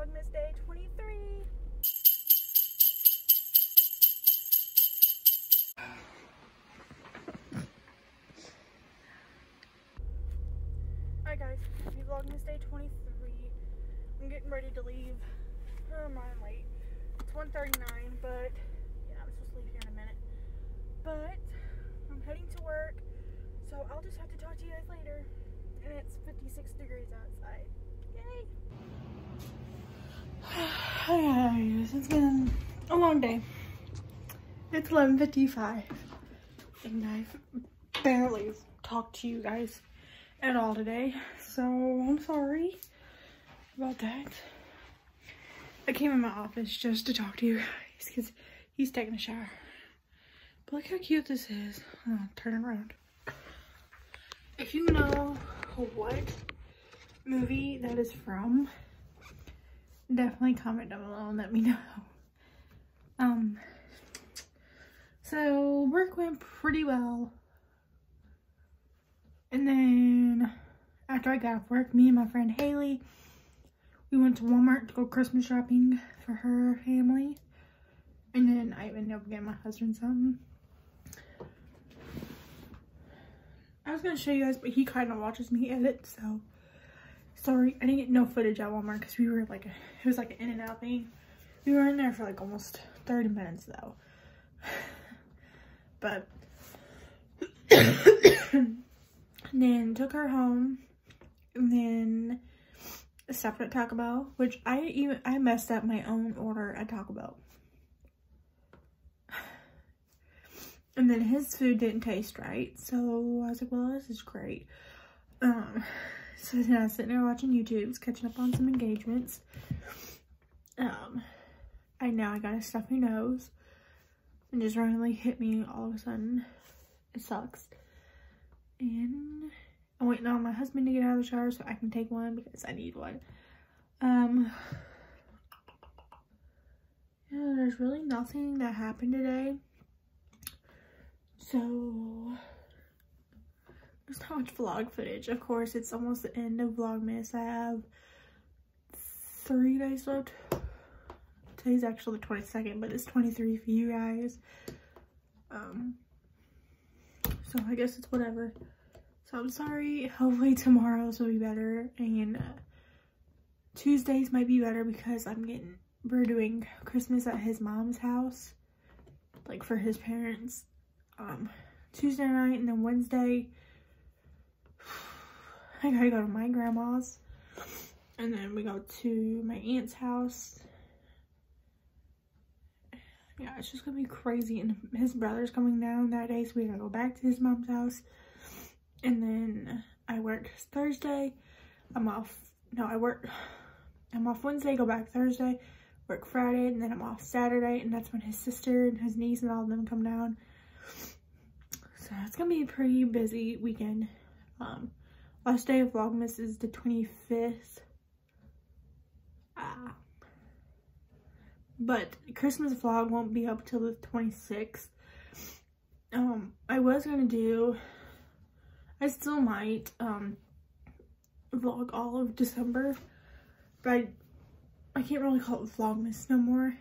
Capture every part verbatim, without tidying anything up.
Vlogmas Day twenty-three. Alright guys, happy Vlogmas Day twenty-three. I'm getting ready to leave. Oh, my, I'm late. It's one thirty-nine, but yeah, I'm supposed to leave here in a minute. But I'm heading to work, so I'll just have to talk to you guys later. And it's fifty-six degrees outside. Yay! Hi guys, it's been a long day. It's eleven fifty-five, and I've barely talked to you guys at all today, so I'm sorry about that. I came in my office just to talk to you guys because he's taking a shower. But look how cute this is. Oh, turn around. If you know what movie that is from, definitely comment down below and let me know. Um, so work went pretty well, and then after I got off work, me and my friend Haley, we went to Walmart to go Christmas shopping for her family, and then I ended up getting my husband something. I was gonna show you guys, but he kind of watches me edit, so sorry, I didn't get no footage at Walmart because we were like, a, it was like an in and out thing. We were in there for like almost thirty minutes though, but then took her home, and then stopped at Taco Bell, which I even I messed up my own order at Taco Bell, and then his food didn't taste right, so I was like, well, this is great. Um, so then I was sitting there watching YouTubes, catching up on some engagements. Um, I now I got a stuffy nose, and just randomly hit me all of a sudden. It sucks. And I'm waiting on my husband to get out of the shower so I can take one because I need one. Um, yeah, there's really nothing that happened today. So, there's not much vlog footage. Of course, it's almost the end of Vlogmas. I have three days left. Today's actually the twenty-second, but it's twenty-three for you guys. Um, so I guess it's whatever. So I'm sorry. Hopefully tomorrow's will be better, and uh, Tuesdays might be better because I'm getting, we're doing Christmas at his mom's house, like for his parents. Um, Tuesday night, and then Wednesday I gotta go to my grandma's, and then we go to my aunt's house. Yeah, it's just gonna be crazy, and his brother's coming down that day, so we gotta go back to his mom's house. And then I work Thursday, I'm off, no I work, I'm off Wednesday, go back Thursday, work Friday, and then I'm off Saturday, and that's when his sister and his niece and all of them come down. So it's gonna be a pretty busy weekend. Um, last day of Vlogmas is the twenty-fifth. Ah. But Christmas vlog won't be up till the twenty-sixth. Um, I was gonna do, I still might, um, vlog all of December, but I, I can't really call it Vlogmas no more.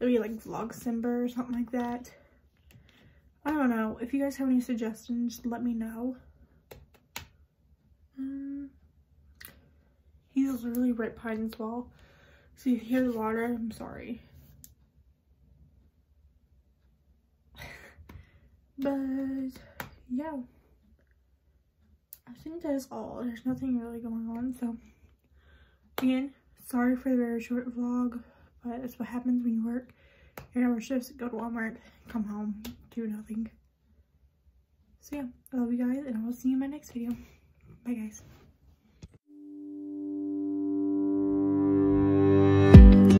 It'll be like Vlogcember or something like that. I don't know. If you guys have any suggestions, let me know. Um, he's literally right behind this wall. So you hear the water, I'm sorry. But yeah, I think that's all. There's nothing really going on. So again, sorry for the very short vlog, but that's what happens when you work eight hour shifts, go to Walmart, come home, do nothing. So yeah, I love you guys, and I will see you in my next video. Bye guys.